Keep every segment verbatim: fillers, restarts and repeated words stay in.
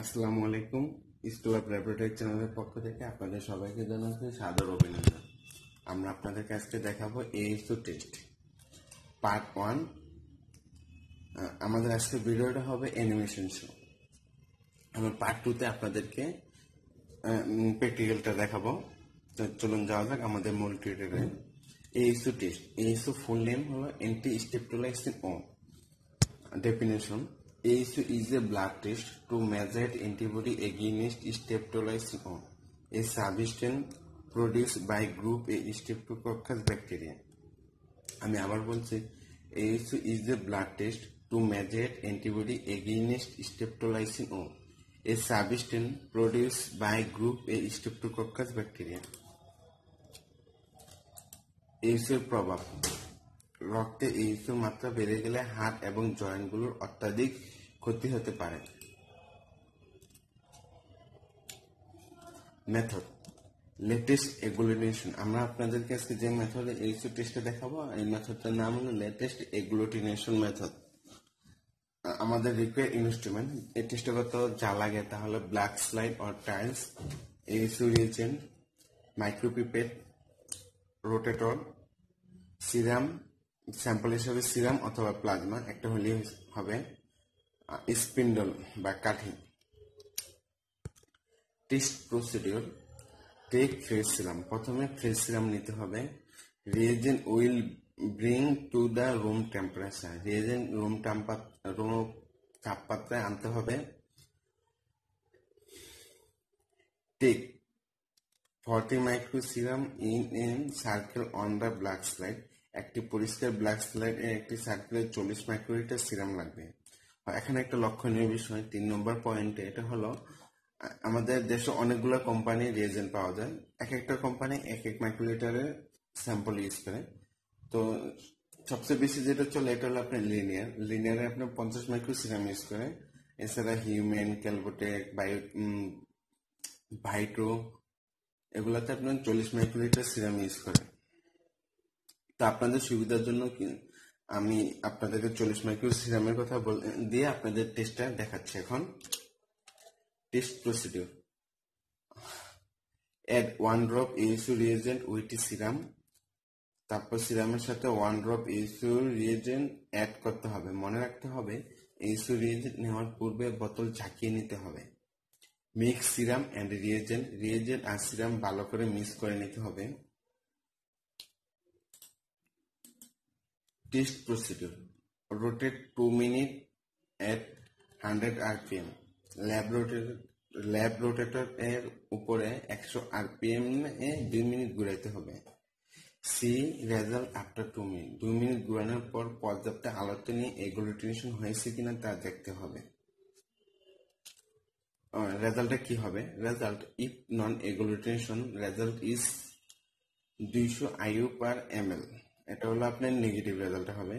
আসসালামুয়ালাইকুম store laboratory চ্যানেলের পক্ষ থেকে আপনাদের সবাইকে জানাচ্ছি সাদর অভিনন্দন। আমরা আপনাদের আজকে দেখাবো এএসও টেস্ট পার্ট ওয়ান। আমাদের আজকে ভিডিওটা হবে অ্যানিমেশন শো। আমরা পার্ট টুতে আপনাদেরকে প্র্যাকটিক্যালটা দেখাবো। তো চলুন যাওয়া যাক আমাদের মূল টিউটোরিয়ালে। ASO test, ASO full name হলো anti streptolysin O. Definition: A S O is a blood test to measure antibody against streptolysin O, a substance produced by group A streptococcus bacteria. আমি আবার বলছি, A S O is a blood test to measure antibody against streptolysin O, a substance produced by group A streptococcus bacteria. A S O এর প্রভাব: রক্তে A S O মাত্রা বেড়ে গেলে হাড় এবং জয়েন্টগুলোর অত্যাধিক ক্ষতি হতে পারে। Method: latex agglutination. আমরা আপনাদের কাছে যে মেথডে A S O টেস্টে দেখাবো, এই মেথডটার নাম হলো লেটেস্ট এগ্লুটিনেশন মেথড। আমাদের রিকোয়ার্ড ইনস্ট্রুমেন্ট: এই টেস্টে কত যা লাগে তা হলো black slide or tiles, A S O reagent, micropipette, rotator, serum sample হিসাবে সিরাম অথবা প্লাজমা একটা হলে হবে, স্পিন্ডল বা কাঠি। Test procedure: take fresh serum, প্রথমে ফ্রেশ সিরাম নিতে হবে। Reagent will bring to the room temperature, reagent room room তাপমাত্রায় আনতে হবে। Take forty micro serum in in circle on the black slide, একটি পরিষ্কার ব্ল্যাক স্লাইড এর একটি সার্কেলে চল্লিশ মাইক্রোলিটার সিরাম লাগবে। এখানে একটা লক্ষণীয় বিষয় তিন নম্বর পয়েন্টে, এটা হলো আমাদের দেশে অনেকগুলো কোম্পানি রিয়েজেন্ট পাওয়া যায়, এক একটা কোম্পানি এক এক মাইক্রোলিটারের স্যাম্পল ইউজ করে। তো সবচেয়ে বেশি যেটা চলে এটা হলো আপনার লিনিয়ার, লিনিয়ারে আপনার পঞ্চাশ মাইক্রো সিরাম ইউজ করে। এছাড়া হিউম্যান, ক্যালবোটেক, বায়ো ভাইট্রো এগুলাতে আপনার চল্লিশ মাইক্রোলিটার সিরাম ইউজ করে। তো আপনাদের সুবিধার জন্য আমি আপনাদেরকে চল্লিশ মাইক্রো সিরামের কথা দিয়ে আপনাদের টেস্টটা দেখাচ্ছি। এখন test procedure: add one drop A S O reagent with serum, তারপর সিরামের সাথে one drop A S O reagent add করতে হবে। মনে রাখতে হবে A S O রিয়েজেন্ট নেওয়ার পূর্বে বোতল ঝাঁকিয়ে নিতে হবে। Mix serum and reagent, reagent আর সিরাম ভালো করে মিক্স করে নিতে হবে। Test procedure: rotate two minute at hundred RPM, lab rotator lab rotator এর উপরে একশো আরপিএম এ দুই মিনিট ঘুরাইতে হবে। See result after two minute, দুই মিনিট ঘুরানোর পর পর্যাপ্ত আলোতে নিয়ে এগ্লুটিনেশন হয়েছে কিনা তা দেখতে হবে। রেজাল্টটা কি হবে? Result: if non agglutination result is দুইশো I U per m l, এটা হলো আপনার নেগেটিভ রেজাল্টটা হবে।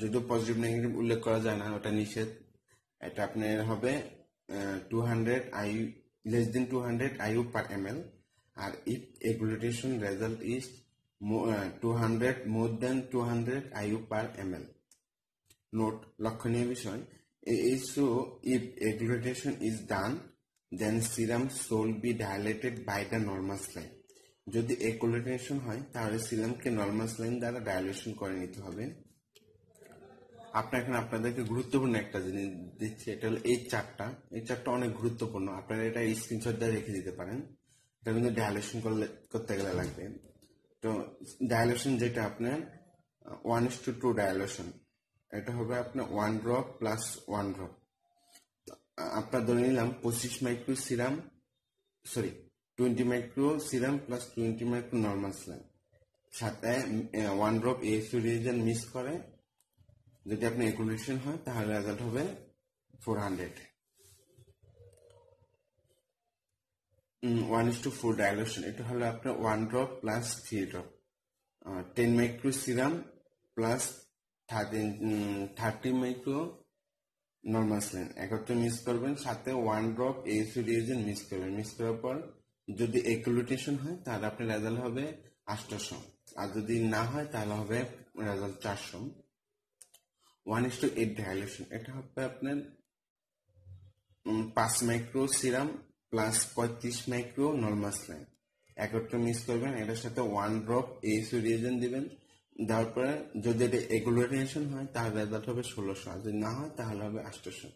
যদিও পজিটিভ নেগেটিভ উল্লেখ করা যায় না, ওটা নিষেধ। এটা আপনার হবে two hundred IU less then two hundred IU per M L. আর if agglutination result is two hundred more then two hundred IU per M L. Note: লক্ষণীয় বিষয়, A S O if agglutination is done then serum should be dilated by the normal saline. যদি agglutination হয় তাহলে সিরামকে normal saline দ্বারা dilution করে নিতে হবে। আপনার এখন আপনাদেরকে গুরুত্বপূর্ণ একটা জিনিস দিচ্ছে, এটা হলো এই চার্টটা। এই চার্টটা অনেক গুরুত্বপূর্ণ, আপনারা এটা স্ক্রিনশট দিয়ে রেখে দিতে পারেন। এটা কিন্তু ডাইলেশন করলে করতে গেলে লাগবে। তো ডাইলেশন যেটা আপনার one is to two dilution, এটা হবে আপনার one drop plus one drop. আপনার ধরে নিলাম পঁচিশ micro serum sorry twenty micro serum plus twenty micro normal slide, সাথে one drop A S O reagent mix করে। যদি আপনার এগ্লুটিনেশন হয় তাহলে রেজাল্ট হবে four hundred one is to four dilution. এটা হলো আপনার one drop plus three drop, ten micro serum plus thirteen thirty micro normal slide একত্রে মিস করবেন, সাথে one drop A S O reagent miss করবেন। মিস করার পর যদি এগ্লুটিনেশন হয় তাহলে আপনার রেজাল্ট হবে আটশো, আর যদি না হয় তাহলে হবে রেজাল্ট চারশো। One is to eight dilution, এটা হবে আপনার पाँच माइक्रो सीराम प्लस पैंतीस माइक्रो नॉर्मल स्लाइम एकत्र मिक्स करবেন এটার সাথে वन ড্রপ এএসও রিয়েজেন্ট দিবেন দেওয়ার পরে যদি এটা অ্যাগ্লুটিনেশন হয় তাহলে রেজাল্ট হবে सोलह सौ আর যদি না হয় তাহলে হবে आठ सौ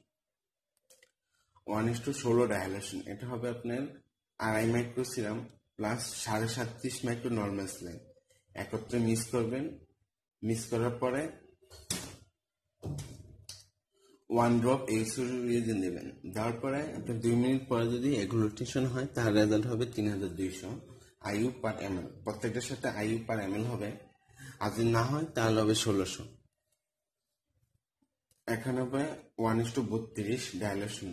वन इस टू सिक्सटीन ডাইলুশন এটা হবে আপনার आठ মাইক্রো সিরাম প্লাস साढ़े सैंतीस মাইক্রো নরমাল স্লাইম একত্রে মিক্স করবেন মিক্স করার পরে वन ড্রপ এএসও রিয়েজেন্ট দিবেন দেওয়ার পরে আপনি दो মিনিট পরে যদি অ্যাগ্লুটিনেশন হয় তাহলে রেজাল্ট হবে तीन हज़ार दो सौ আইইউ পার এমএল প্রত্যেকটার সাথে আইইউ পার এমএল হবে आज ना हो ताहले होबे सोलोशो एखाने होबे वन इस टू थर्टी टू डाइल्यूशन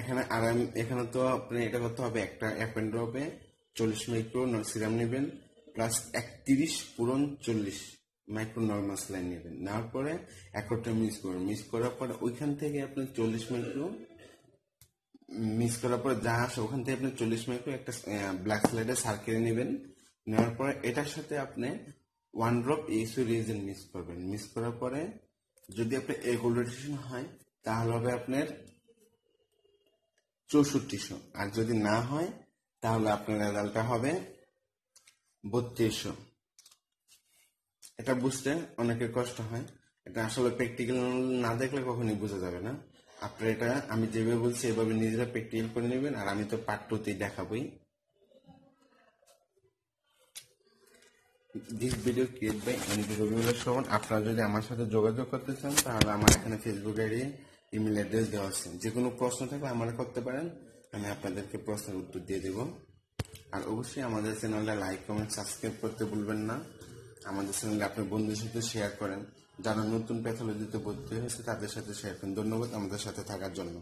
एखाने आराम एखाने तो आपनि एटा करते होबे एकटा एपेन ड्रपे चालीस माइक्रो सिराम नेबेन प्लस एकत्रिश पूरण चालीस माइक्रो नॉर्मल स्लाइम नेबेन नार परे एकटा मिक्स करबेन मिक्स करार परे ओइखान थेके आपनि चालीस माइक्रो मिक्स करार परे जा आसे ओइखान थेके आपनि चालीस माइक्रो एकटा ब्लैक स्लाइडे सार्केल नेबेन नेওয়ার পরে এটার সাথে আপনি one drop ASO reagent mix করবেন মিক্স করার পরে যদি আপনার অ্যাগ্লুটিনেশন হয় তাহলে হবে আপনার चौंसठ सौ আর যদি না হয় তাহলে আপনার রেজাল্টটা হবে बत्तीस सौ এটা বুঝতে অনেকের কষ্ট হয় এটা আসলে প্র্যাকটিক্যাল না দেখলে কখনোই বোঝা যাবে না আপনারা এটা আমি যেভাবে বলছি এভাবে নিজেরা প্র্যাকটিক্যাল করে নেবেন আর আমি তো পার্ট टू তে দেখাবই This video created by individual shown আপনারা যদি আমার সাথে যোগাযোগ করতে চান তাহলে আমার এখানে ফেসবুক আইডি ইমেল অ্যাড্রেস দেওয়া আছে যে কোনো প্রশ্ন থাকলে আমাকে করতে পারেন আমি আপনাদেরকে প্রশ্নের উত্তর দিয়ে দেব আর অবশ্যই আমাদের চ্যানেলটা লাইক কমেন্ট সাবস্ক্রাইব করতে ভুলবেন না আমাদের চ্যানেল আপনার বন্ধুদের সাথে শেয়ার করেন যারা নতুন প্যাথোলজিতে ভর্তি হয়েছে তাদের সাথে শেয়ার করুন ধন্যবাদ আমাদের সাথে থাকার জন্য